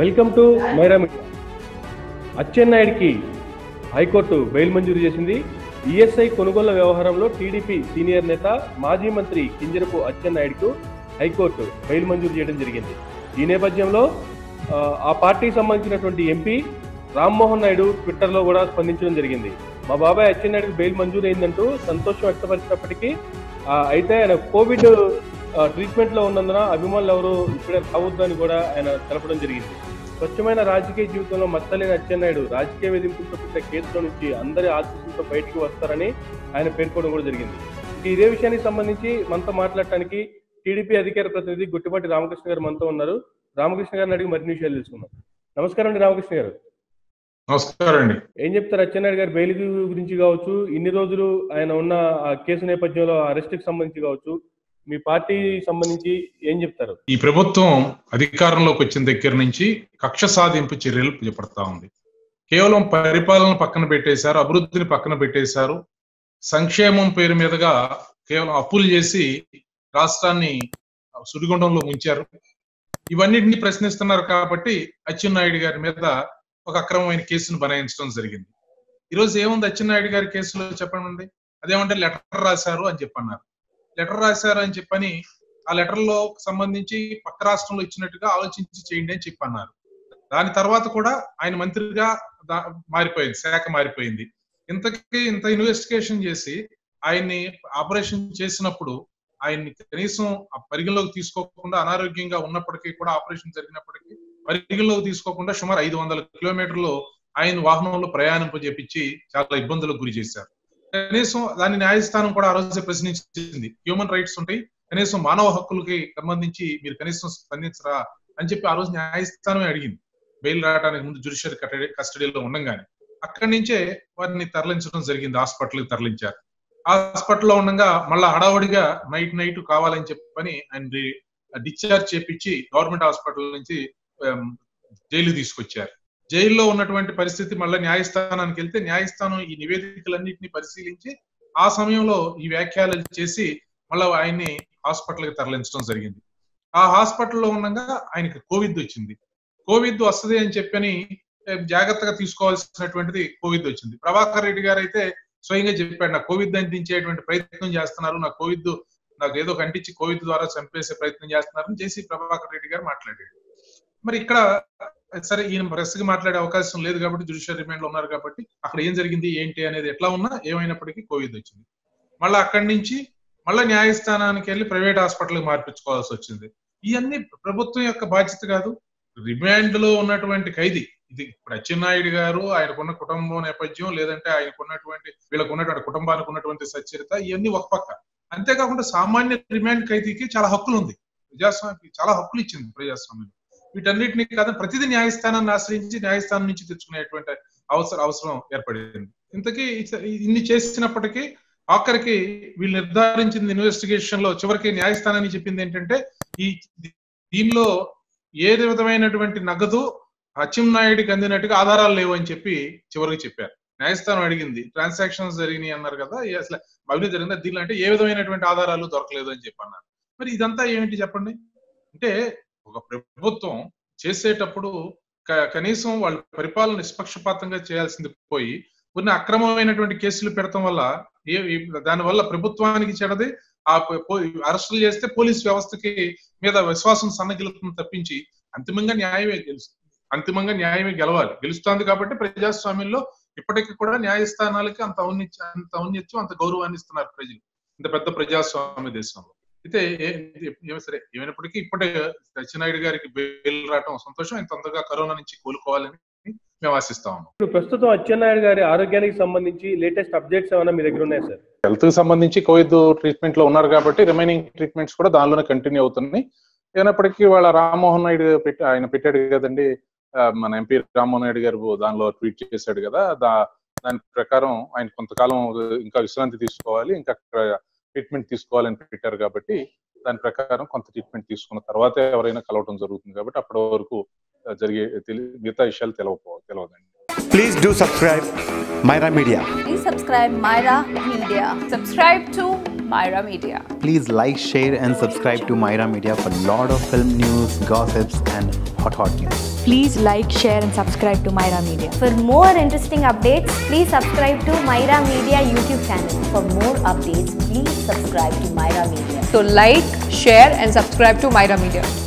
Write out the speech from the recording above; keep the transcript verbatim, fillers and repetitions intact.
Welcome to Myra media. అచ్చెన్నాయుడుకి high court bail మంజూరు చేసింది. ఈఎస్ఐ కొనుగోళ్ల వ్యవహారంలో టీడీపీ సీనియర్ నేత మాజీ మంత్రి కింజరపు అచ్చెన్నాయుడుకు హైకోర్టు బెయిల్ మంజూరు చేయడం జరిగింది. ఈ నేపథ్యంలో ఆ పార్టీకి సంబంధించినటువంటి ఎంపీ రామ్ మోహన్ నాయుడు ట్విట్టర్లో కూడా స్పందించడం జరిగింది. మా బాబాయ్ అచ్చెన్నాయుడుకి బెయిల్ మంజూరు అయిందంటూ సంతోషం వ్యక్తపరిచినప్పటికీ అయితే ఆయన కోవిడ్ ట్రీట్మెంట్లో ఉన్నందున అభిమానులు ఎవరు ఇప్పుడే రావద్దని కూడా ఆయన తెలపడం జరిగింది. స్వచ్ఛమైన రాజకీయ జీవితంలో మచ్చలేని అచ్చెన్నాయుడు రాజకీయ వేధింపులతో పెట్టిన కేసులో నుంచి అందరి ఆశీస్సులతో బయటికి వస్తారని ఆయన పేర్కొనడం కూడా జరిగింది. ఇదే విషయానికి సంబంధించి మనతో మాట్లాడటానికి టీడీపీ అధికార ప్రతినిధి గుట్టిపాటి రామకృష్ణ గారు మనతో ఉన్నారు. రామకృష్ణ గారిని అడిగి మరిన్ని విషయాలు తెలుసుకున్నాం. నమస్కారం అండి రామకృష్ణ గారు. నమస్కారం అండి. ఏం చెప్తారు అచ్చెన్నాయుడు గారి బెయిల్ గురించి కావచ్చు, ఇన్ని రోజులు ఆయన ఉన్న కేసు నేపథ్యంలో అరెస్ట్ కి సంబంధించి కావచ్చు, మీ పార్టీ సంబంధించి ఏం చెప్తారు? ఈ ప్రభుత్వం అధికారంలోకి వచ్చిన దగ్గర నుంచి కక్ష సాధింపు చర్యలు చేపడతా ఉంది. కేవలం పరిపాలన పక్కన పెట్టేశారు, అభివృద్ధిని పక్కన పెట్టేశారు. సంక్షేమం పేరు మీదుగా కేవలం అప్పులు చేసి రాష్ట్రాన్ని సుడిగుండంలో ముంచారు. ఇవన్నిటిని ప్రశ్నిస్తున్నారు కాబట్టి అచ్చెన్నాయుడు గారి మీద ఒక అక్రమమైన కేసును బనాయించడం జరిగింది. ఈరోజు ఏముంది అచ్చెన్నాయుడు గారి కేసులో చెప్పండి. అదేమంటే లెటర్ రాశారు అని చెప్పన్నారు. లెటర్ రాశారు అని చెప్పని ఆ లెటర్లో సంబంధించి పక్క రాష్ట్రంలో ఇచ్చినట్టుగా ఆలోచించి చేయండి అని చెప్పన్నారు. దాని తర్వాత కూడా ఆయన మంత్రిగా మారిపోయింది, శాఖ మారిపోయింది. ఇంతకీ ఇంత ఇన్వెస్టిగేషన్ చేసి ఆయన్ని ఆపరేషన్ చేసినప్పుడు ఆయన్ని కనీసం పరిగణలోకి తీసుకోకుండా, అనారోగ్యంగా ఉన్నప్పటికీ కూడా ఆపరేషన్ జరిగినప్పటికీ పరిగణలోకి తీసుకోకుండా సుమారు ఐదు వందల కిలోమీటర్లు ఆయన వాహనంలో ప్రయాణింపజేపించి చాలా ఇబ్బందులకు గురి చేశారు. కనీసం దాని న్యాయస్థానం కూడా ఆ రోజు ప్రశ్నించింది. హ్యూమన్ రైట్స్ ఉంటాయి, కనీసం మానవ హక్కులకి సంబంధించి మీరు కనీసం స్పందించరా అని చెప్పి ఆ రోజు న్యాయస్థానమే అడిగింది. బెయిల్ రావడానికి ముందు జ్యుడిషియరీ కస్టడీలో ఉండగానే అక్కడి నుంచే వారిని తరలించడం జరిగింది. హాస్పిటల్కి తరలించారు. హాస్పిటల్లో ఉండగా మళ్ళా హడావుడిగా నైట్ నైట్ కావాలని చెప్పని ఆయన డిశ్చార్జ్ చేపించి గవర్నమెంట్ హాస్పిటల్ నుంచి జైలు తీసుకొచ్చారు. జైల్లో ఉన్నటువంటి పరిస్థితి మళ్ళీ న్యాయస్థానానికి వెళ్తే న్యాయస్థానం ఈ నివేదికలన్నింటినీ పరిశీలించి ఆ సమయంలో ఈ వ్యాఖ్యలు చేసి మళ్ళీ ఆయన్ని హాస్పిటల్కి తరలించడం జరిగింది. ఆ హాస్పిటల్లో ఉండగా ఆయనకి కోవిడ్ వచ్చింది. కోవిడ్ వస్తుంది అని చెప్పని జాగ్రత్తగా తీసుకోవాల్సినటువంటిది కోవిడ్ వచ్చింది. ప్రభాకర్ రెడ్డి గారు అయితే స్వయంగా చెప్పాడు, నాకు కోవిడ్ అందించేటువంటి ప్రయత్నం చేస్తున్నారు, నా కోవిడ్ నాకు ఏదో అంటించి కోవిడ్ ద్వారా చంపేసే ప్రయత్నం చేస్తున్నారని చేసి ప్రభాకర్ రెడ్డి గారు మాట్లాడాడు. మరి ఇక్కడ సరే ఈయన ప్రెస్ కి మాట్లాడే అవకాశం లేదు కాబట్టి జ్యుడిషియల్ రిమాండ్ లో ఉన్నారు కాబట్టి అక్కడ ఏం జరిగింది ఏంటి అనేది ఎట్లా ఉన్నా ఏమైనప్పటికీ కోవిడ్ వచ్చింది. మళ్ళీ అక్కడి నుంచి మళ్ళీ న్యాయస్థానానికి వెళ్ళి ప్రైవేట్ హాస్పిటల్కి మార్పించుకోవాల్సి వచ్చింది. ఇవన్నీ ప్రభుత్వం యొక్క బాధ్యత కాదు, రిమాండ్ లో ఉన్నటువంటి ఖైదీ ఇది. ఇప్పుడు అచ్చెన్నాయుడు గారు ఆయనకున్న కుటుంబం నేపథ్యం, లేదంటే ఆయనకున్నటువంటి వీళ్ళకు ఉన్నటువంటి కుటుంబానికి ఉన్నటువంటి సచ్చరిత, ఇవన్నీ ఒక పక్క. అంతేకాకుండా సామాన్య రిమాండ్ ఖైదీకి చాలా హక్కులు ఉంది, ప్రజాస్వామ్యం చాలా హక్కులు ఇచ్చింది ప్రజాస్వామ్యం. వీటన్నిటిని కాదని ప్రతిదీ న్యాయస్థానాన్ని ఆశ్రయించి న్యాయస్థానం నుంచి తెచ్చుకునేటువంటి అవసర అవసరం ఏర్పడింది. ఇంతకీ ఇన్ని చేసినప్పటికీ ఆఖరికి వీళ్ళు నిర్ధారించింది ఇన్వెస్టిగేషన్ లో చివరికి న్యాయస్థానాన్ని చెప్పింది ఏంటంటే ఈ దీనిలో ఏ విధమైనటువంటి నగదు అచ్చెన్నాయుడికి అందినట్టుగా ఆధారాలు లేవు అని చెప్పి చివరికి చెప్పారు. న్యాయస్థానం అడిగింది ట్రాన్సాక్షన్స్ జరిగినాయి అన్నారు కదా, అసలు అవినీతి జరిగిందా దీనిలో అంటే ఏ విధమైనటువంటి ఆధారాలు దొరకలేదు అని చెప్పి అన్నారు. మరి ఇదంతా ఏమిటి చెప్పండి. అంటే ఒక ప్రభుత్వం చేసేటప్పుడు కనీసం వాళ్ళు పరిపాలన నిష్పక్షపాతంగా చేయాల్సింది పోయి కొన్ని అక్రమమైనటువంటి కేసులు పెడతాం వల్ల ఏ దానివల్ల ప్రభుత్వానికి చెడది, ఆ అరెస్టులు చేస్తే పోలీస్ వ్యవస్థకి మీద విశ్వాసం సన్నగిలుతుంది తప్పించి అంతిమంగా న్యాయమే గెలుసు అంతిమంగా న్యాయమే గెలవాలి గెలుస్తుంది. కాబట్టి ప్రజాస్వామ్యంలో ఇప్పటికీ కూడా న్యాయస్థానాలకి అంత ఔన్నత్యం అంత ఔన్నత్యం అంత గౌరవాన్ని ఇస్తున్నారు ప్రజలు ఇంత పెద్ద ప్రజాస్వామ్య దేశంలో. అయితే సరే ఏమైనప్పటికీ ఇప్పటి అచ్చెన్నాయుడు గారికి బెయిల్ రావడం సంతోషం. ఆయన తొందరగా కరోనా నుంచి కోలుకోవాలని మేము ఆశిస్తా ఉన్నాం. ప్రస్తుతం అచ్చెన్నాయుడు గారి ఆరోగ్యానికి సంబంధించి లేటెస్ట్ అప్డేట్స్ ఏమైనా మీ దగ్గర ఉన్నాయా సార్? హెల్త్ కి సంబంధించి కోవిడ్ ట్రీట్మెంట్ లో ఉన్నారు కాబట్టి రిమైనింగ్ ట్రీట్మెంట్స్ కూడా దానిలోనే కంటిన్యూ అవుతున్నాయి. ఏమైనప్పటికీ వాళ్ళ రామ్మోహన్ నాయుడు పెట్టి ఆయన పెట్టాడు కదండి, మన ఎంపీ రామ్మోహన్ నాయుడు గారు దానిలో ట్వీట్ చేశాడు కదా, దాని ప్రకారం ఆయన కొంతకాలం ఇంకా విశ్రాంతి తీసుకోవాలి, ఇంకా ట్రీట్మెంట్ తీసుకోవాలని పెట్టారు కాబట్టి దాని ప్రకారం కొంత ట్రీట్మెంట్ తీసుకున్న తర్వాత ఎవరైనా కలవడం జరుగుతుంది కాబట్టి అప్పటి వరకు జరిగే మిగతా విషయాలు తెలవపో తెలవదండి. Please do subscribe Myra media. Please subscribe Myra media. Subscribe to Myra media. Please like, share and subscribe to Myra media for lot of film news, gossips and hot hot news. Please like, share and subscribe to Myra Media. For more interesting updates, please subscribe to Myra Media YouTube channel. For more updates, please subscribe to Myra Media. So like, share and subscribe to Myra Media.